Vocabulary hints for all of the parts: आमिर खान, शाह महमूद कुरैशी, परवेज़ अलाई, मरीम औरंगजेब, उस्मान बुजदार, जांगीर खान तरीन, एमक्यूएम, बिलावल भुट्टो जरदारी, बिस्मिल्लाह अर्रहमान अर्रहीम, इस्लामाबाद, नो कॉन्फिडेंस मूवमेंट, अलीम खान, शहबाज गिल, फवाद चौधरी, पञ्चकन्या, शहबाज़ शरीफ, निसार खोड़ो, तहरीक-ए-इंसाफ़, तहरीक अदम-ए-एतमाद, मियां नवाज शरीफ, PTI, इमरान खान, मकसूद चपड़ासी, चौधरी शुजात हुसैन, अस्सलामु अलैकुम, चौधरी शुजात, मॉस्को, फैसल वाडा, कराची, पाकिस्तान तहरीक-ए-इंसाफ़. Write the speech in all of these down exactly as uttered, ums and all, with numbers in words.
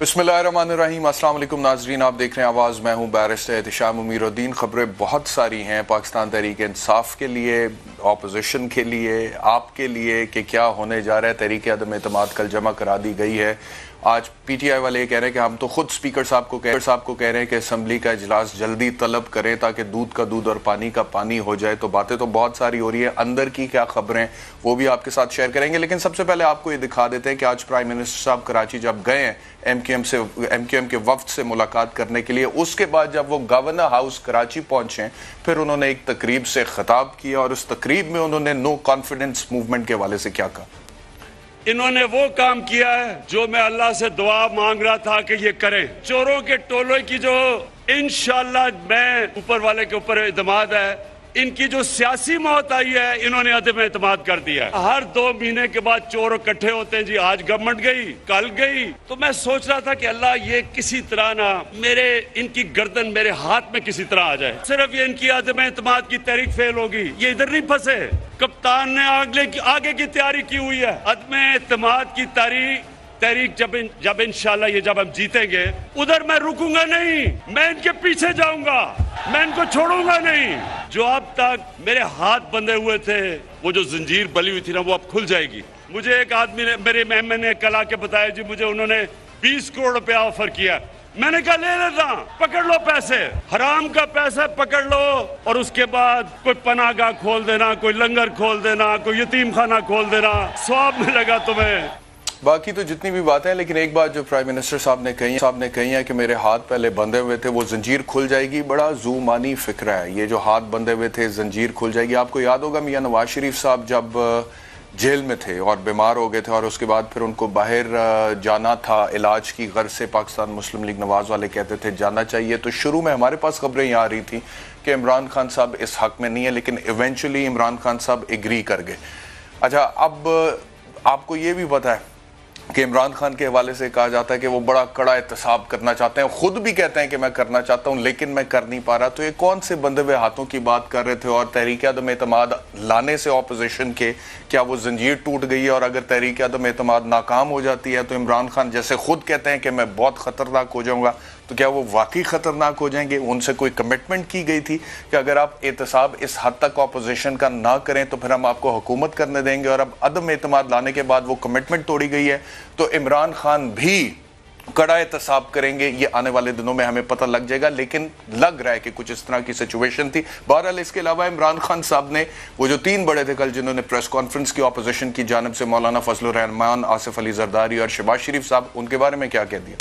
बिस्मिल्लाह अर्रहमान अर्रहीम। अस्सलामु अलैकुम नाजरीन, आप देख रहे हैं आवाज़। मैं हूँ बैरिस्टर एहतेशाम अमीरुद्दीन। ख़बरें बहुत सारी हैं पाकिस्तान तहरीक-ए-इंसाफ़ के लिए, अपोजिशन के लिए, आपके लिए कि क्या होने जा रहा है। तहरीक अदम-ए-एतमाद कल जमा करा दी गई है। आज पीटीआई वाले ये कह रहे हैं कि हम तो खुद स्पीकर साहब को कह साहब को कह रहे हैं कि असम्बली का इजलास जल्दी तलब करें ताकि दूध का दूध और पानी का पानी हो जाए। तो बातें तो बहुत सारी हो रही है, अंदर की क्या खबरें वो भी आपके साथ शेयर करेंगे। लेकिन सबसे पहले आपको ये दिखा देते हैं कि आज प्राइम मिनिस्टर साहब कराची जब गए हैं एमक्यूएम से एमक्यूएम के वफ्द से मुलाकात करने के लिए, उसके बाद जब वो गवर्नर हाउस कराची पहुंचे फिर उन्होंने एक तकरीब से खिताब किया और उस तकरीब में उन्होंने नो कॉन्फिडेंस मूवमेंट के हवाले से क्या कहा। इन्होंने वो काम किया है जो मैं अल्लाह से दुआ मांग रहा था कि ये करें। चोरों के टोलों की जो इंशाल्लाह मैं ऊपर वाले के ऊपर इतमाद है, इनकी जो सियासी मौत आई है इन्होंने अदम एतमाद कर दिया है। हर दो महीने के बाद चोर इकट्ठे होते हैं जी, आज गवर्नमेंट गई कल गई। तो मैं सोच रहा था कि अल्लाह ये किसी तरह ना मेरे इनकी गर्दन मेरे हाथ में किसी तरह आ जाए। सिर्फ ये इनकी अदम एतमाद की तहरीक फेल होगी, ये इधर नहीं फंसे। कप्तान ने आगे की, आगे की तैयारी की हुई है। अदम एतमाद की तारीख तहरीक जब इन, जब इंशाल्लाह ये जब हम जीतेंगे उधर मैं रुकूंगा नहीं, मैं इनके पीछे जाऊंगा, मैं इनको छोड़ूंगा नहीं। जो अब तक मेरे हाथ बंधे हुए थे, वो जो जंजीर बली हुई थी ना, वो अब खुल जाएगी। मुझे एक आदमी ने मेरे मेहमान ने कल आके बताया जी मुझे उन्होंने बीस करोड़ रुपया ऑफर किया। मैंने कहा ले लेता, पकड़ लो पैसे, हराम का पैसा पकड़ लो और उसके बाद कोई पनाहगाह खोल देना, कोई लंगर खोल देना, कोई यतीम खाना खोल देना, स्वाब में लगा तुम्हें। बाकी तो जितनी भी बातें हैं, लेकिन एक बात जो प्राइम मिनिस्टर साहब ने कही साहब ने कही है कि मेरे हाथ पहले बंधे हुए थे, वो जंजीर खुल जाएगी। बड़ा जुमानी फिक्र है ये, जो हाथ बंधे हुए थे जंजीर खुल जाएगी। आपको याद होगा मियां नवाज शरीफ साहब जब जेल में थे और बीमार हो गए थे और उसके बाद फिर उनको बाहर जाना था इलाज की गर्ज से, पाकिस्तान मुस्लिम लीग नवाज वाले कहते थे जाना चाहिए। तो शुरू में हमारे पास खबरें यहाँ आ रही थी कि इमरान खान साहब इस हक में नहीं है, लेकिन इवेंचुअली इमरान खान साहब एग्री कर गए। अच्छा, अब आपको ये भी पता है कि इमरान खान के हवाले से कहा जाता है कि वो बड़ा कड़ा एहतसाब करना चाहते हैं, खुद भी कहते हैं कि मैं करना चाहता हूं लेकिन मैं कर नहीं पा रहा। तो ये कौन से बंधे हुए हाथों की बात कर रहे थे और तहरीक अदम एतमाद लाने से अपोजिशन के क्या वो जंजीर टूट गई है? और अगर तहरीक अदम एतमाद नाकाम हो जाती है तो इमरान खान जैसे खुद कहते हैं कि मैं बहुत खतरनाक हो जाऊँगा, तो क्या वो वाकई ख़तरनाक हो जाएंगे? उनसे कोई कमिटमेंट की गई थी कि अगर आप एहतसाब इस हद तक अपोजिशन का ना करें तो फिर हम आपको हुकूमत करने देंगे, और अब अदम एतमाद लाने के बाद वो कमिटमेंट तोड़ी गई है। तो इमरान खान भी कड़ा एहतसाब करेंगे, ये आने वाले दिनों में हमें पता लग जाएगा। लेकिन लग रहा है कि कुछ इस तरह की सिचुएशन थी। बहरहाल, इसके अलावा इमरान खान साहब ने वो जो तीन बड़े थे कल जिन्होंने प्रेस कॉन्फ्रेंस की अपोजिशन की जानिब से, मौलाना फजलुर रहमान, आसिफ अली जरदारी और शहबाज़ शरीफ साहब, उनके बारे में क्या कह दिया?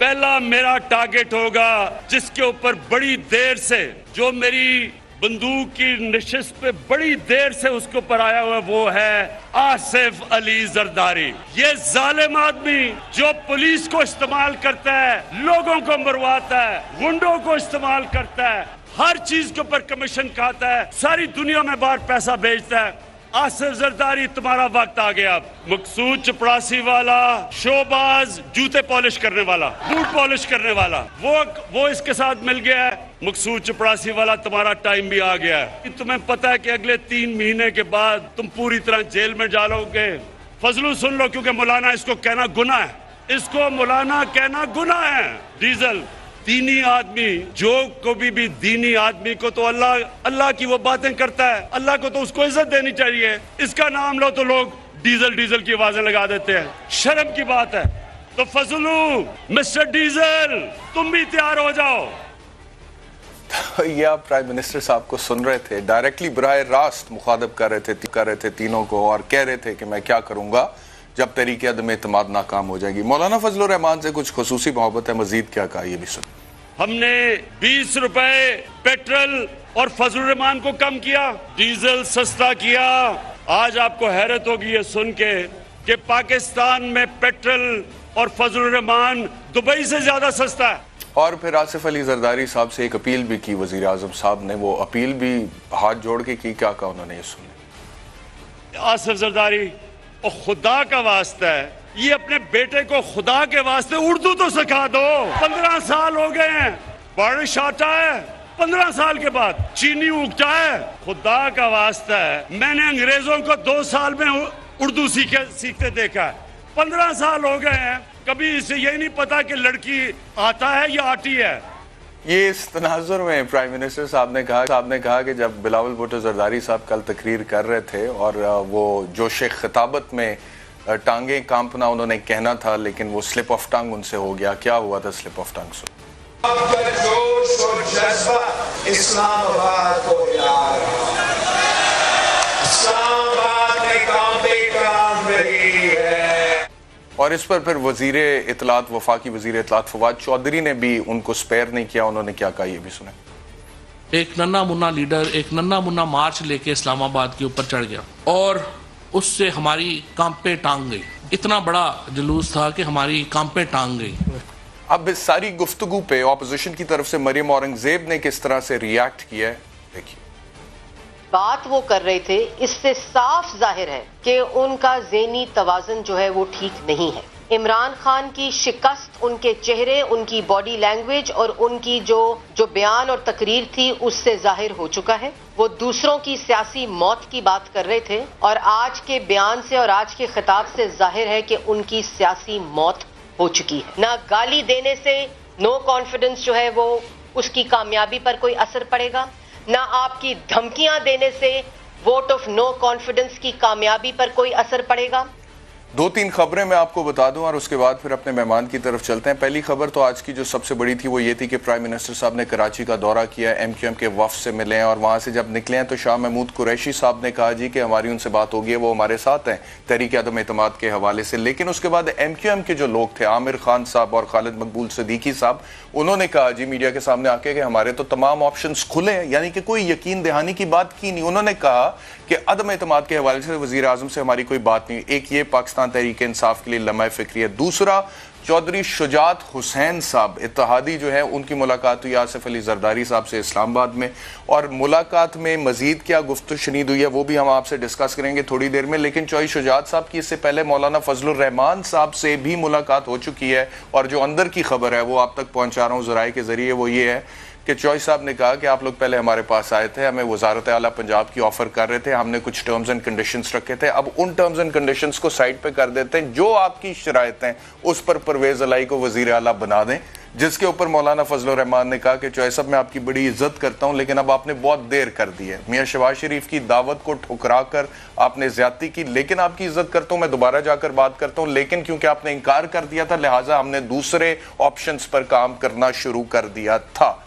पहला मेरा टारगेट होगा जिसके ऊपर बड़ी देर से, जो मेरी बंदूक की नशिश पे बड़ी देर से उसके ऊपर आया हुआ, वो है आसिफ अली जरदारी। ये जालिम आदमी जो पुलिस को इस्तेमाल करता है, लोगों को मरवाता है, गुंडों को इस्तेमाल करता है, हर चीज के ऊपर कमीशन खाता है, सारी दुनिया में बाहर पैसा भेजता है। आसिफ जरदारी, तुम्हारा वक्त आ गया। मकसूद चपड़ासी वाला, शोबाज, जूते पॉलिश करने वाला, बूट पॉलिश करने वाला, वो वो इसके साथ मिल गया है। मकसूद चपड़ासी वाला, तुम्हारा टाइम भी आ गया है। तुम्हें पता है कि अगले तीन महीने के बाद तुम पूरी तरह जेल में जालोगे। फजलू सुन लो, क्योंकि मौलाना इसको कहना गुना है, इसको मौलाना कहना गुना है। डीजल दीनी आदमी, जो कभी भी दीनी आदमी को तो अल्लाह अल्लाह की वो बातें करता है, अल्लाह को तो उसको इज्जत देनी चाहिए। इसका नाम लो तो लोग डीजल डीजल की आवाजें लगा देते हैं, शर्म की बात है। तो फजलू, मिस्टर डीजल, तुम भी तैयार हो जाओ। यह आप प्राइम मिनिस्टर साहब को सुन रहे थे, डायरेक्टली बराह रास्त मुखातब कर रहे थे कर रहे थे तीनों को और कह रहे थे कि मैं क्या करूंगा जब तहरीक अदम एतमाद नाकाम हो जाएगी। मौलाना फजलुर रहमान से कुछ खुसूसी मोहब्बत है, मजीद क्या कहा ये भी सुन। हमने बीस रुपए पेट्रोल और फजलुर रहमान को कम किया, डीजल सस्ता किया। आज आपको हैरत होगी ये सुन के कि पाकिस्तान में पेट्रोल और फजलुर रहमान दुबई से ज्यादा सस्ता है। और फिर आसिफ अली जरदारी साहब से एक अपील भी की वजीर आजम साहब ने, वो अपील भी हाथ जोड़ के की। क्या कहा उन्होंने ये सुन। आसिफ जरदारी, और खुदा का वास्ता है, ये अपने बेटे को खुदा के वास्ते उर्दू तो सिखा दो। पंद्रह साल हो गए हैं, बारिश आता है, पंद्रह साल के बाद चीनी उगता है। खुदा का वास्ता है, मैंने अंग्रेजों को दो साल में उर्दू सीखे सीखते देखा है। पंद्रह साल हो गए हैं, कभी इसे ये नहीं पता कि लड़की आता है या आती है। ये इस तनाजुर में प्राइम मिनिस्टर साहब ने कहा साहब ने कहा कि जब बिलावल भुट्टो जरदारी साहब कल तकरीर कर रहे थे और वो जोश खिताबत में टांगे कांपना उन्होंने कहना था, लेकिन वो स्लिप ऑफ टंग उनसे हो गया। क्या हुआ था स्लिप ऑफ टंग से? जोश और जज्बा इस्लामाबाद को हिला रहा है। इस्लामाबाद में कांपे कांप रही है। और इस पर फिर वजीर इतलात वफाकी वजीर इतलात फवाद चौधरी ने भी उनको स्पेयर नहीं किया। उन्होंने क्या कहा ये भी सुने। एक नन्हा मुन्ना लीडर एक नन्हा मुन्ना मार्च लेके इस्लामाबाद के ऊपर चढ़ गया और उससे हमारी कांपे टांग गई। इतना बड़ा जुलूस था कि हमारी कांपे टांग गई। अब इस सारी गुफ्तगू पे ऑपोजिशन की तरफ से मरीम औरंगजेब ने किस तरह से रिएक्ट किया है देखिए। बात वो कर रहे थे, इससे साफ जाहिर है कि उनका ज़हनी तवाज़ुन जो है वो ठीक नहीं है। इमरान खान की शिकस्त, उनके चेहरे, उनकी बॉडी लैंग्वेज और उनकी जो जो बयान और तकरीर थी उससे जाहिर हो चुका है। वो दूसरों की सियासी मौत की बात कर रहे थे और आज के बयान से और आज के खिताब से जाहिर है कि उनकी सियासी मौत हो चुकी है। ना गाली देने से नो कॉन्फिडेंस जो है वो उसकी कामयाबी पर कोई असर पड़ेगा, ना आपकी धमकियां देने से वोट ऑफ नो कॉन्फिडेंस की कामयाबी पर कोई असर पड़ेगा। दो तीन खबरें मैं आपको बता दूं और उसके बाद फिर अपने मेहमान की तरफ चलते हैं। पहली खबर तो आज की जो सबसे बड़ी थी वो ये थी कि प्राइम मिनिस्टर साहब ने कराची का दौरा किया, एमक्यूएम के वफ से मिले हैं और वहाँ से जब निकले हैं तो शाह महमूद कुरैशी साहब ने कहा जी कि हमारी उनसे बात होगी, वो हमारे साथ हैं तहरीक अदम-ए-एतमाद के हवाले से। लेकिन उसके बाद एमक्यूएम के जो लोग थे आमिर खान साहब और खालिद मकबूल सदीकी साहब, उन्होंने कहा जी मीडिया के सामने आके कि हमारे तो तमाम ऑप्शन खुले हैं, यानी कि कोई यकीन दहानी की बात की नहीं। उन्होंने कहा कि अदम-ए-एतमाद के हवाले से वज़ीर आज़म से हमारी कोई बात नहीं। एक ये पाकिस्तान तहरीक-ए-इंसाफ़ के लिए लम्हा फ़िक्री है। दूसरा चौधरी शुजात हुसैन साहब इत्तेहादी जो है उनकी मुलाकात हुई आसिफ अली जरदारी साहब से इस्लामाबाद में और मुलाकात में मजीद क्या गुफ्तगू शनीद हुई है वो भी हम आपसे डिस्कस करेंगे थोड़ी देर में। लेकिन चौधरी शुजात साहब की इससे पहले मौलाना फजलुर रहमान साहब से भी मुलाकात हो चुकी है और जो अंदर की खबर है वो आप तक पहुँचा रहा हूँ ज़राए के ज़रिए, वो ये है कि चौधरी साहब ने कहा कि आप लोग पहले हमारे पास आए थे, हमें वजारत आला पंजाब की ऑफ़र कर रहे थे, हमने कुछ टर्म्स एंड कंडीशंस रखे थे, अब उन टर्म्स एंड कंडीशंस को साइड पे कर देते हैं, जो आपकी शरायतें उस पर परवेज़ अलाई को वज़ीर आला बना दें। जिसके ऊपर मौलाना फजलुर रहमान ने कहा कि चौधरी साहब मैं आपकी बड़ी इज्जत करता हूँ लेकिन अब आपने बहुत देर कर दी है, मियां शहबाज़ शरीफ की दावत को ठुकरा कर आपने ज्यादती की, लेकिन आपकी इज्जत करता हूँ, मैं दोबारा जाकर बात करता हूँ, लेकिन क्योंकि आपने इनकार कर दिया था लिहाजा हमने दूसरे ऑप्शंस पर काम करना शुरू कर दिया था।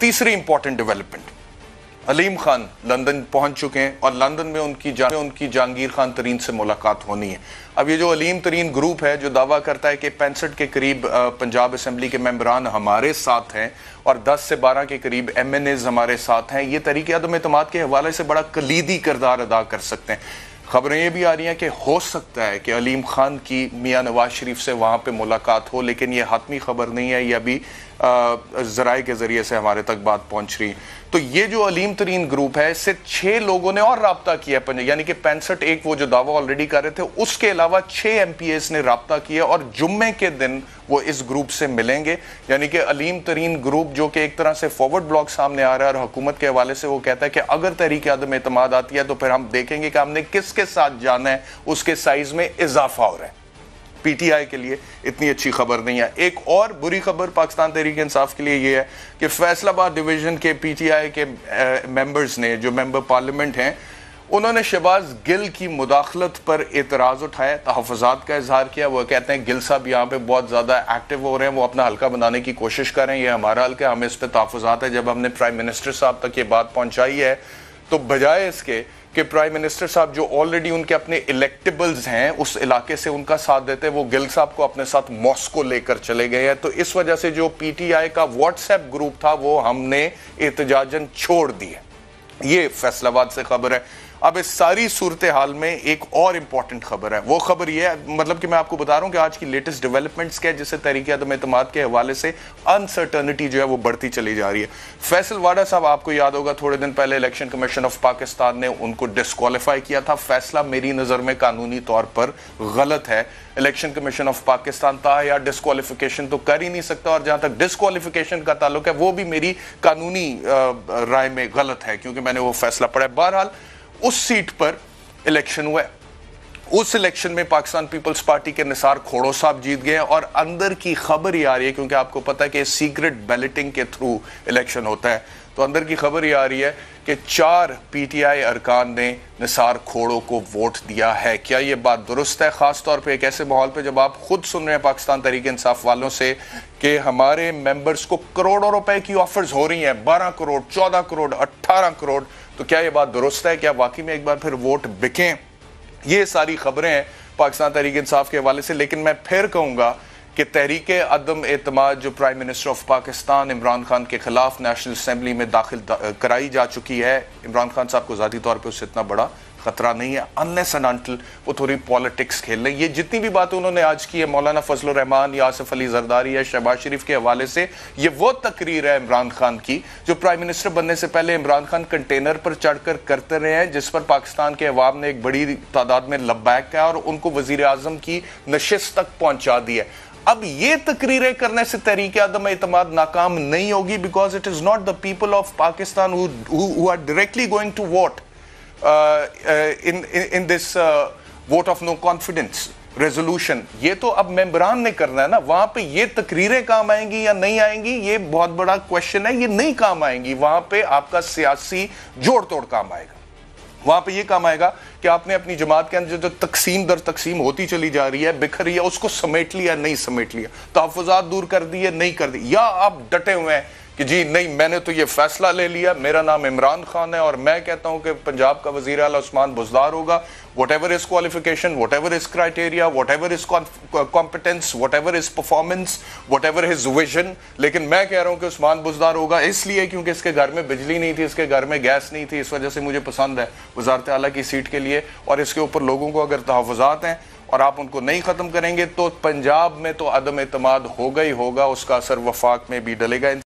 तीसरी important development, अलीम खान London पहुंच चुके हैं और लंदन में उनकी जा, उनकी जांगीर खान तरीन से मुलाकात होनी है। अब ये जो अलीम तरीन ग्रुप है जो दावा करता है कि पैंसठ के करीब पंजाब असम्बली के मेंबरान हमारे साथ हैं और दस से बारह के करीब एम एन एज हमारे साथ हैं, ये तहरीक अदम-ए-एतमाद के हवाले से बड़ा कलीदी किरदार अदा कर सकते हैं। खबरें ये भी आ रही हैं कि हो सकता है कि अलीम खान की मियां नवाज शरीफ से वहाँ पे मुलाकात हो, लेकिन ये हातमी खबर नहीं है, यह अभी ज़राए के ज़रिए से हमारे तक बात पहुँच रही है। तो ये जो अलीम तरीन ग्रुप है इससे छः लोगों ने और रब्ता किया पंजाब, यानी कि पैंसठ एक वो जो दावा ऑलरेडी कर रहे थे उसके अलावा छः एम पी एस ने रब्ता किया और जुम्मे के दिन वो इस ग्रुप से मिलेंगे। यानी कि अलीम तरीन ग्रुप जो कि एक तरह से फॉरवर्ड ब्लॉक सामने आ रहा है और हुकूमत के हवाले से वो कहता है कि अगर तहरीक अदम-ए-एतमाद आती है तो फिर हम देखेंगे कि हमने किसके साथ जाना है, उसके साइज में इजाफा हो रहा है। पीटीआई के लिए इतनी अच्छी खबर नहीं है। एक और बुरी खबर पाकिस्तान तहरीक इंसाफ के लिए यह है कि फैसलाबाद डिवीजन के पीटीआई के मेंबर्स ने जो मेंबर पार्लियामेंट हैं उन्होंने शहबाज गिल की मुदाखलत पर एतराज़ उठाया, तहफ़्फ़ुज़ात का इजहार किया। वो कहते हैं गिल साहब यहाँ पे बहुत ज़्यादा एक्टिव हो रहे हैं, वो अपना हल्का बनाने की कोशिश कर रहे हैं, ये हमारा हल्का, हमें इस पर तहफ़्फ़ुज़ात है। जब हमने प्राइम मिनिस्टर साहब तक ये बात पहुँचाई है तो बजाय इसके कि प्राइम मिनिस्टर साहब जो ऑलरेडी उनके अपने इलेक्टेबल्स हैं उस इलाके से उनका साथ देते, वो गिल साहब को अपने साथ मॉस्को लेकर चले गए हैं। तो इस वजह से जो पीटीआई का व्हाट्सएप ग्रुप था वो हमने एहतजाजन छोड़ दिया। ये फैसलाबाद से खबर है। अब इस सारी सूरत हाल में एक और इम्पॉर्टेंट खबर है, वो खबर ये है, मतलब कि मैं आपको बता रहा हूँ कि आज की लेटेस्ट डेवलपमेंट्स क्या है जिससे तहरीक अदम-ए-एतमाद के हवाले से अनसर्टनिटी जो है वो बढ़ती चली जा रही है। फैसल वाडा साहब आपको याद होगा थोड़े दिन पहले इलेक्शन कमीशन ऑफ पाकिस्तान ने उनको डिस्क्वालीफाई किया था। फैसला मेरी नज़र में कानूनी तौर पर गलत है। इलेक्शन कमीशन ऑफ पाकिस्तान था या डिस्क्वालीफिकेशन तो कर ही नहीं सकता, और जहाँ तक डिस्क्वालीफिकेशन का ताल्लुक है वो भी मेरी कानूनी राय में गलत है क्योंकि मैंने वो फैसला पढ़ा है। बहरहाल उस सीट पर इलेक्शन हुआ है उस इलेक्शन में पाकिस्तान पीपल्स पार्टी के निसार खोड़ो साहब जीत गए और अंदर की खबर ही आ रही है, क्योंकि आपको पता है कि सीक्रेट बैलेटिंग के थ्रू इलेक्शन होता है, तो अंदर की खबर ही आ रही है कि चार पीटीआई अरकान ने निसार खोड़ो को वोट दिया है। क्या ये बात दुरुस्त है, ख़ास तौर पे एक ऐसे माहौल पे जब आप खुद सुन रहे हैं पाकिस्तान तहरीक-ए-इंसाफ़ वालों से कि हमारे मेंबर्स को करोड़ों रुपए की ऑफर्स हो रही हैं, बारह करोड़, चौदह करोड़, अठारह करोड़, तो क्या ये बात दुरुस्त है? क्या वाकई में एक बार फिर वोट बिकें? ये सारी खबरें हैं पाकिस्तान तहरीक-ए-इंसाफ़ के हवाले से। लेकिन मैं फिर कहूँगा कि तहरीक अदम-ए-एतमाद जो prime minister of Pakistan इमरान खान के खिलाफ नेशनल असम्बली में दाखिल कराई जा चुकी है, इमरान खान साहब को ज़ाती तौर पर उससे इतना बड़ा खतरा नहीं है, अनलेस एंड अनटिल वो थोड़ी पॉलिटिक्स खेल लें। ये जितनी भी बातें उन्होंने आज की है मौलाना फजलुर रहमान या आसिफ अली जरदारी या शहबाज़ शरीफ के हवाले से, ये वो तकरीर है इमरान खान की जो प्राइम मिनिस्टर बनने से पहले इमरान खान कंटेनर पर चढ़कर करते रहे हैं, जिस पर पाकिस्तान के अवाम ने एक बड़ी तादाद में लब्बैक कहा और उनको वजीर आजम की नशिस्त तक पहुँचा दी है। अब ये तकरीरें करने से तहरीक अदम-ए-एतमाद नाकाम नहीं होगी, because it is not the people of Pakistan who are directly going to vote Uh, uh, in, in, in this uh, vote of no confidence resolution. ये तो अब मेंबरान ने करना है ना, वहां पे ये तकरीरें काम आएंगी या नहीं आएंगी ये बहुत बड़ा क्वेश्चन है। ये नहीं काम आएंगी, वहां पे आपका सियासी जोड़ तोड़ काम आएगा। वहां पे ये काम आएगा कि आपने अपनी जमात के अंदर जो तकसीम दर तकसीम होती चली जा रही है, बिखर रही है, उसको समेट लिया नहीं समेट लिया, तहफ़ुज़ात दूर कर दिए नहीं कर दिए, या आप डटे हुए हैं कि जी नहीं मैंने तो ये फैसला ले लिया, मेरा नाम इमरान खान है और मैं कहता हूं कि पंजाब का वजीर आला उस्मान बुजदार होगा, whatever is qualification, whatever is criteria, whatever is competence, whatever is performance, whatever is vision, लेकिन मैं कह रहा हूं कि उस्मान बुजदार होगा इसलिए क्योंकि इसके घर में बिजली नहीं थी, इसके घर में गैस नहीं थी, इस वजह से मुझे पसंद है वजारत आला की सीट के लिए, और इसके ऊपर लोगों को अगर तहफ़ुज़ात हैं और आप उनको नहीं ख़त्म करेंगे तो पंजाब में तो अदम एतमाद होगा ही होगा, उसका असर वफाक में भी डलेगा।